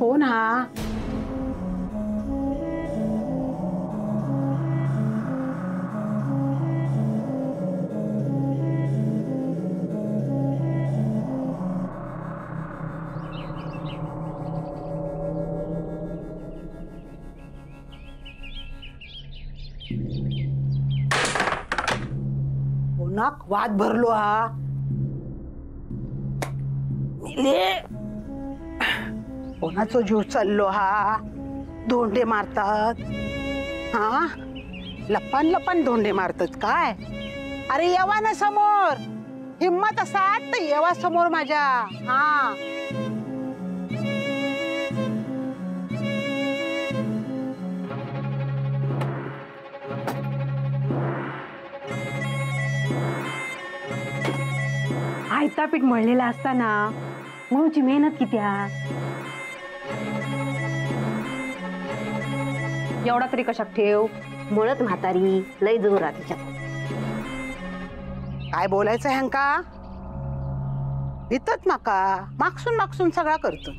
Phone हा वाद भरलो हा कोणाचो जीव चाललो हा धोंडे मारतात हा लपन लपन धोंडे मारतात काय अरे येवा ना समोर हिम्मत असात तर येवा समोर माझ्या हा आयतापीठ मळलेला असताना मऊची मेहनत किती एवढा तरी कशात ठेव मळत म्हातारी लय जोरात काय बोलायचं ह्यांका वितत माका मागसून मागसून सगळा करतो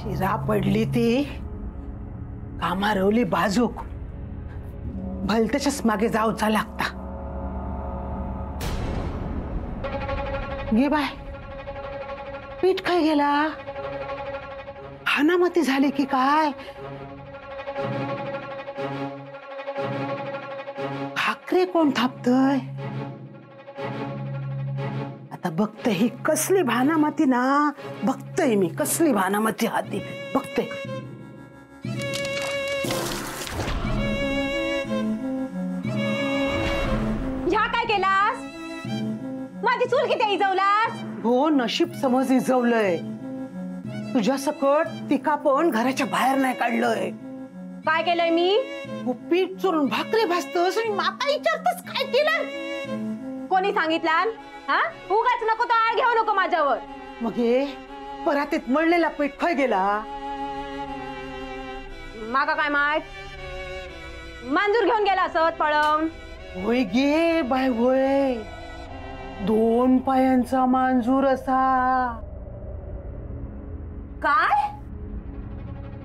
शिरा पडली ती कामारवली बाजूक भलतेच मागे जाऊचा लागता ये बाय पीठ काय गेला हानामती झाली की काय भाकरे कोण थापतय आता बघते ही कसली भानामती ना बघतय मी कसली भानामती हाती बघते या काय केलास माझी चूल किती इजवलास हो नशीब समज इजवलंय तुझ्या सकट तिका पण घराच्या बाहेर नाही काढलंय काय केलंय मी पीठ चोरून भाकरी भाजतोस आणि माका विचारतोस काय केलं कोणी सांगितलं हा उगाच नको तो आळ घेऊ नको माझ्यावर मग हे परातीत मळलेला पीठ खय गेला माका काय माहित मांजूर घेऊन गेला असत पळवून होय गे बाय होय दोन पायांचा मांजूर असा काय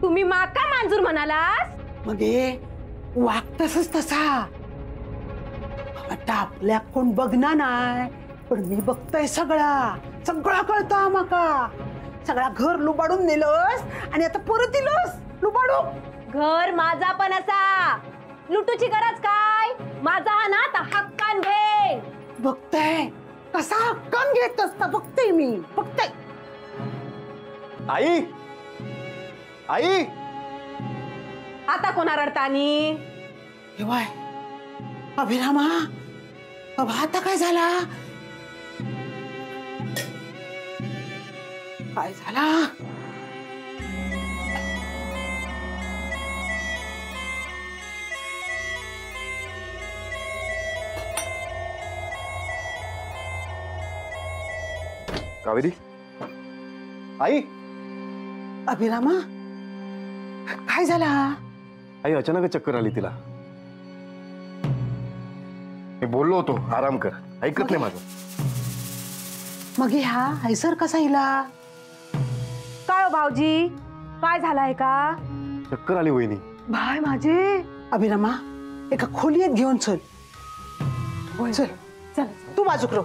तुम्ही माका मांजूर म्हणालास मगे वागतसच तसा आता आपल्या कोण बघणार नाही पण मी बघतय सगळा सगळा कळता माका सगळा घर लुबाडून नेलोस आणि आता परत इलोस लुबाडू घर माझा पण असा लुटूची गरज काय माझा हा ना हक्कान घे बघतय कसा हक्कन घेत असता बघते मी बघते आई आई आता कोणा रडतानी हेवाय अभिरामा अब आता काय झाला कावेरी आई अभिरामा काय झाला आई अचानक चक्कर आली तिला मी बोललो होतो आराम कर ऐकत नाही माझं मग हा हैसर कसा इला काय भाऊजी काय झालाय का चक्कर आली वहिनी भाई माझे अभिरामा एका खोलीत घेऊन चल चल चल तू बाजूकरो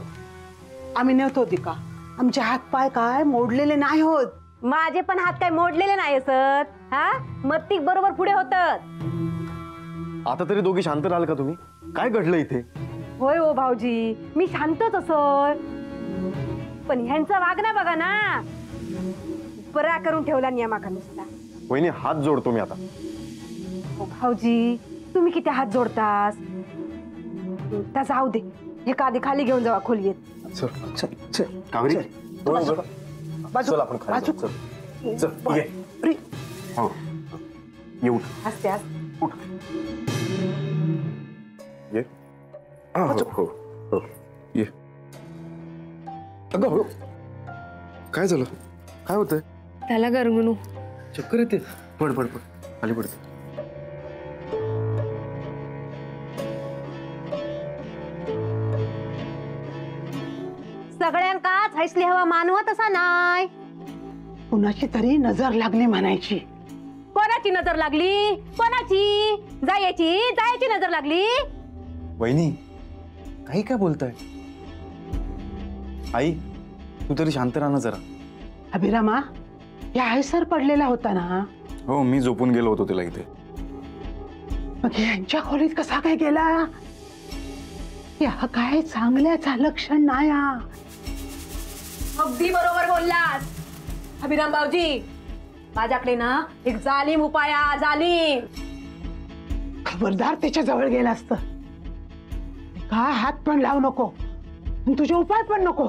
आम्ही नेवतो दिका आमचे हात पाय काय मोडलेले नाही होत माझे पण हात काय मोडलेले नाही असत हा मत्तीक बरोबर पुढे होतात आता तरी दोघी शांत राहाल का तुम्ही काय घडलं इथे होय हो भाऊजी मी शांतच असत पण ह्यांचा वागणं बघा ना परा करून ठेवला नियमाका नुसता वहिनी हात जोडतो मी आता हो भाऊजी तुम्ही किती हात जोडतास ता जाऊ दे हे कादी खाली घेऊन जावा खोलीत चल चल चल कावेरी बाजू चल आपण खाली चल चल ये हो ये उठ आस्ते आस्ते उठ ये हो हो ये अगं हो काय झालं काय होतंय त्याला गरमणू चक्कर येते. पड पड पड खाली पडते. सगळ्यांकाच हैसली हवा मानवत असा नाही. कुणाची तरी नजर लागली म्हणायची. कोणाची नजर लागली? कोणाची? जायची जायची नजर लागली. वहिनी काही काय बोलताय? आई तू तरी शांत राहा ना जरा. अभिरामा या आयसर पडलेला होता ना. हो मी झोपून गेलो होतो तिला इथे. मग यांच्या खोलीत कसा काय गेला? या काय चांगल्याचा लक्षण नाही. अगदी बरोबर बोललास अभिराम भाऊजी. माझ्याकडे ना एक जालीम उपाय आहे. जालीम. खबरदार त्याच्या जवळ गेला असता. का हात पण लावू नको. तुझे उपाय पण नको.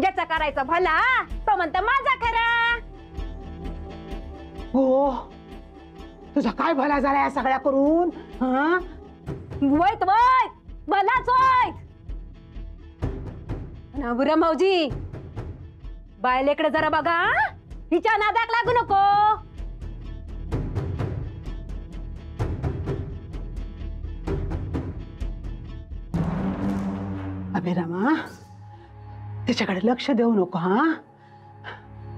ज्याचा करायचा भला तो म्हणतो माझा खरा. हो तुझा काय भला झाला या सगळ्या करून? हां वैत वैत भलाच वैत. अभिराम भाऊजी बायलेकडे जरा बघा. हिच्या नादाक लागू नको. अभिरामा त्याच्याकडे लक्ष देऊ नको. हां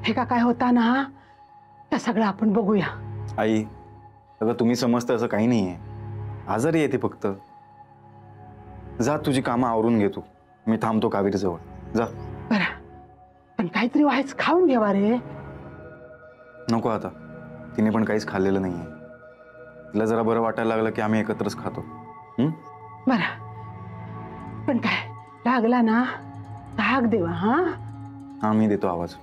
हे काय होता ना त्या सगळं आपण बघूया. आई अगं तुम्ही समजता असं काही नाहीये. आजारी आहे ती फक्त. जा तुझी कामं आवरून घे तू. मी थांबतो कावेरी जवळ. जा बरं. पण काहीतरी वाईच खाऊन घेवा रे. नको आता. तिने पण काहीच खाल्लेलं नाहीये. तिला जरा बरं वाटायला लागलं की आम्ही एकत्रच खातो. बरं पण काय लागला ना धाक देवा. हां हां मी देतो आवाज.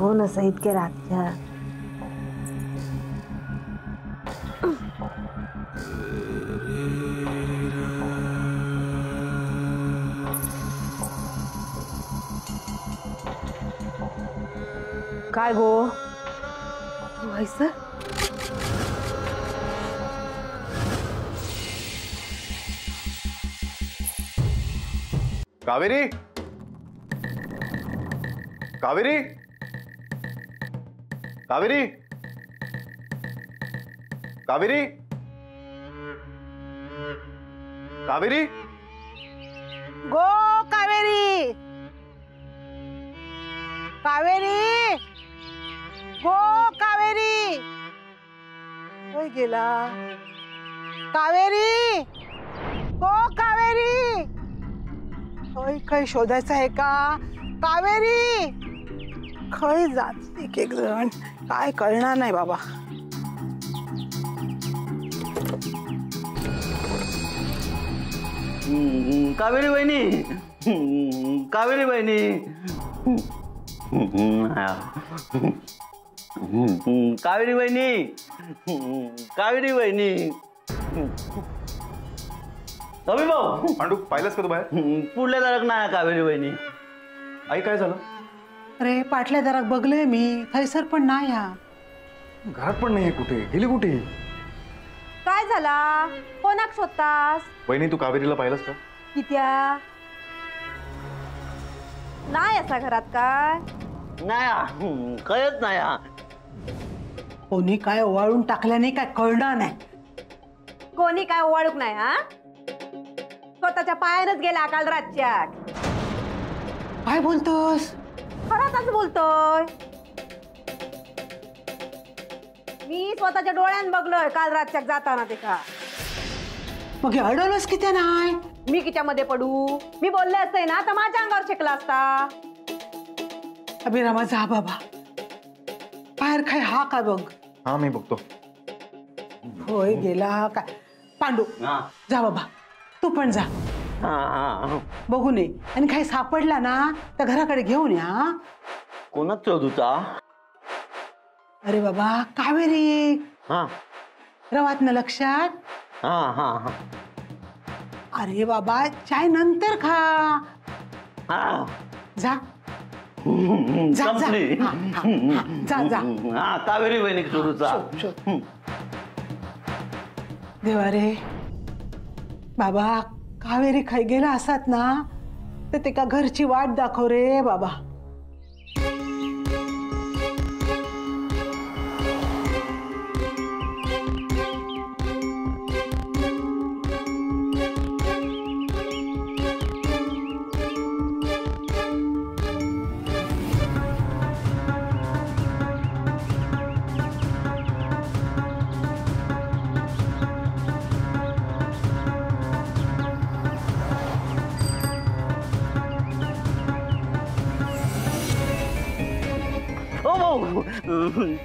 हो ना सईद के राख्या. काय गो व्हायचं? कावेरी कावेरी कावेरी कावेरी कावेरी गो कावेरी कावेरी गो कावेरी. कोई गेला? कावेरी गो कावेरी. कोई काही शोधायचं आहे का? कावेरी खय जात एक एक जण. काय करणार नाही बाबा. कावेरी बहिणी कावेरी बहिणी कावेरी बहिनी, कावेरी बहिनी, अभि भाऊ पांडू पाहिलंस का तू बाहेर? पुढल्या दराक नाही कावेरी बहिणी. आई काय झालं? अरे पाटल्या दराक बघले मी, थैसर पण नाही, हा घरात पण नाही, कुठे गेली कुठे? काय झाला? कोणाक शोधतास? बहिणी तू कावेरीला पाहिलंस का? कित्या नाही असा घरात काय? नाही कळत नाही. कोणी काय ओवाळून टाकल्याने काय कळणार नाही. कोणी काय ओवाळूक नाही हा? स्वतःच्या पायानच गेला काल रातच्या. काय बोलतोस? खरंच बोलतोय. मी स्वतःच्या डोळ्यान बघलोय काल रातच्या जाताना ते का. मग अडवलंस की त्या नाही? मी किच्यामध्ये पडू? मी बोलले असते ना तर माझ्या अंगावर शेकला असता. अभिरामा जा बाबा, बाहेर काय हा का बघ. हा मी बघतो. होय गेला काय? पांडू जा बाबा, तू पण जा बघू नये, आणि काही सापडला ना तर घराकडे घेऊन या. कोणाच चौधूचा? अरे बाबा कावेरी रवात ना लक्षात? अरे बाबा चाय नंतर खा, जा जा जा. कावेरी बहिणीक चौधूचा. देवा रे बाबा, कावेरी खाई गेला असत ना तर ते का घरची वाट दाखव रे बाबा.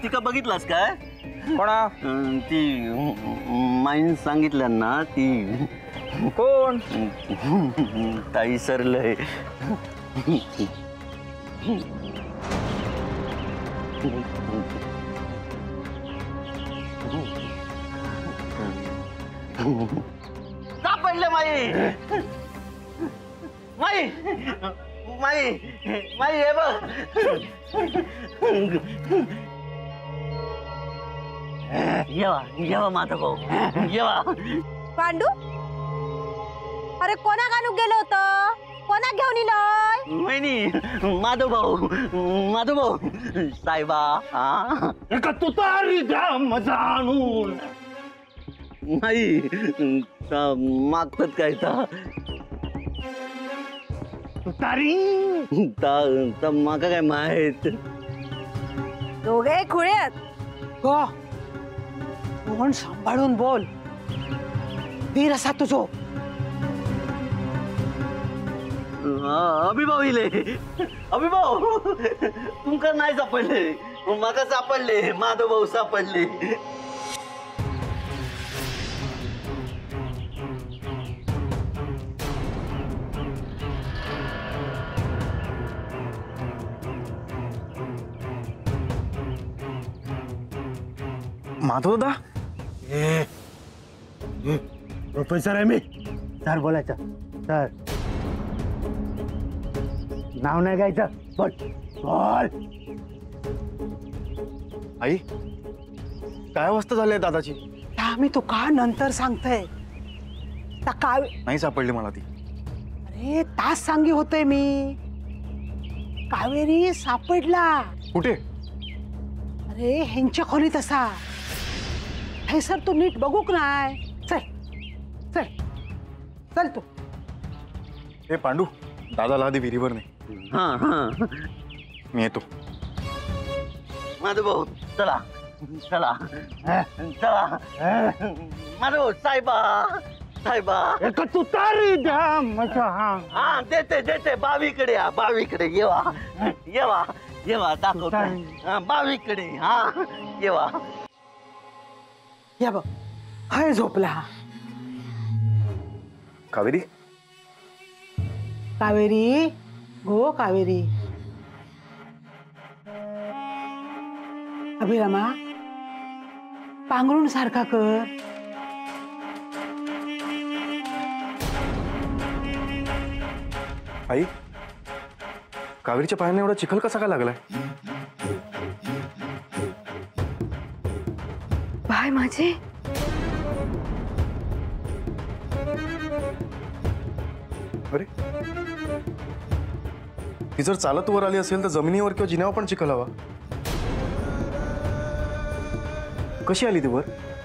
तिका बघितलास काय? कोणा? ती माईन सांगितलं ना ती. कोण? ताई सरलय. का पडलं माई? माई माई माई हे बघ. पांडू अरे कोणा गाणूक गेलो होत? कोणा घेऊन इलोय? माधव भाऊ, माधव भाऊ साहेबा तुतारी धाम जाणून नाही मागतात काय ता तुतारी ता माका काय माहित. दोघे खुळ्यात गो, कोण सांभाळून बोल. वीर असा तुझो अभिभाऊ इले. अभिभाऊ तुमका नाही सापडले, माका सापडले, माधव भाऊ सापडले. माधव दा प्रोफेसर आहे मी. सर बोलायचं, सर नाव नाही घ्यायचं. बोल बोल. आई काय अवस्था झाली दादाची? मी तो का नंतर सांगतोय. नाही सापडली मला ती. अरे तास सांगी होते मी. कावेरी सापडला. कुठे? अरे ह्यांच्या खोलीत असा. हे सर तू नीट बघूक नाय. चल चल चल तू. हे पांडू दादाला आधी विहिरीवर नाही. हां हां मी येतो. माधव भाऊ चला चला चला. माधव साहेबा साहेबा एक तुतारी द्या मचा. हां देते देते. बावीकडे या, बावीकडे येवा येवा येवा दाखवतो. बावीकडे हां येवा. या बघ हाय झोपला. कावेरी कावेरी गो कावेरी अभिरामा पांघरूण सारखा कर. आई, कावेरीच्या पायांना एवढा चिखल कसा का लागलाय? भाई माझे अरे ती जर चालत वर आली असेल तर जमिनीवर किंवा जिन्यावर पण चिखल हवा. कशी आली ती वर?